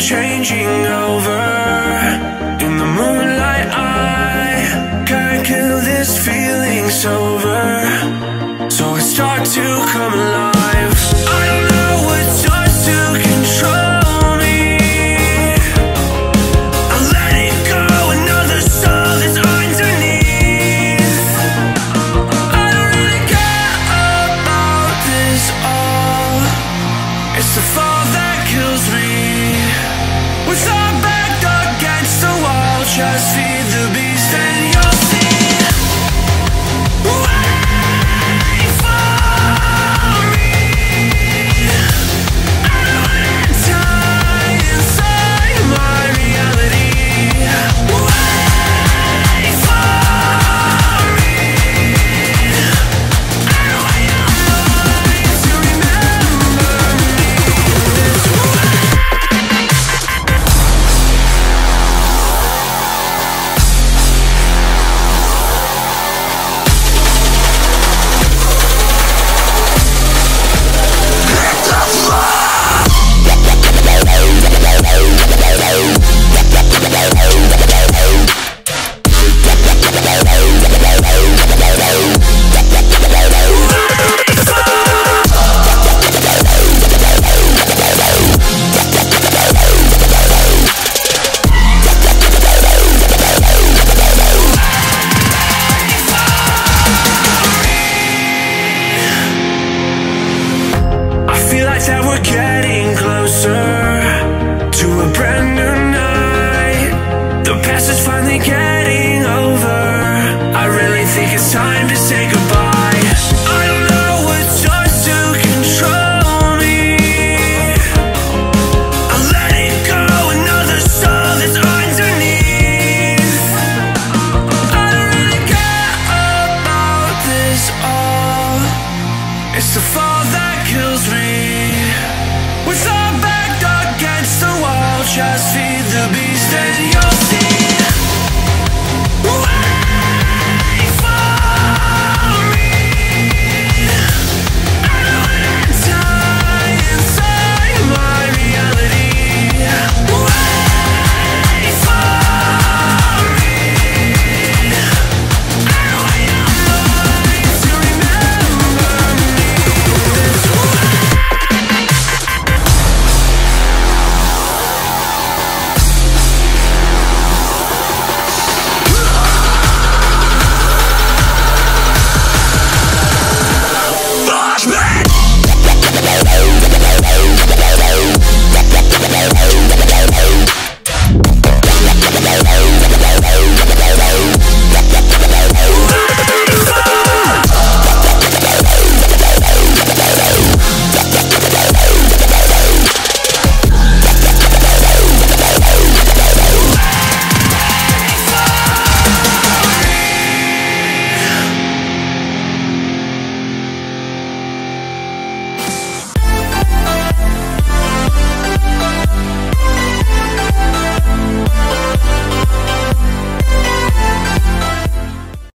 changing over. In the moonlight I can't kill this feeling sober, so I start to come alive. I don't know what starts to control me. I let it go, another soul is underneath. I don't really care about this all. It's the fall that kills me. With our back against the wall, just feed the beast and you'll see. Wait for me. I don't wanna die inside my reality. Wait for me. I don't want your life to remember me. That we're getting closer to a brand new night. The past is finally getting over. I really think it's time to say goodbye. I don't know what starts to control me. I let it go, another soul is underneath. I don't really care about this all. It's the fall that kills me. With our back against the wall, just feed the beast and you'll see. Wait for me. I don't wanna die inside my reality. Wait for me. I don't want your life to remember me.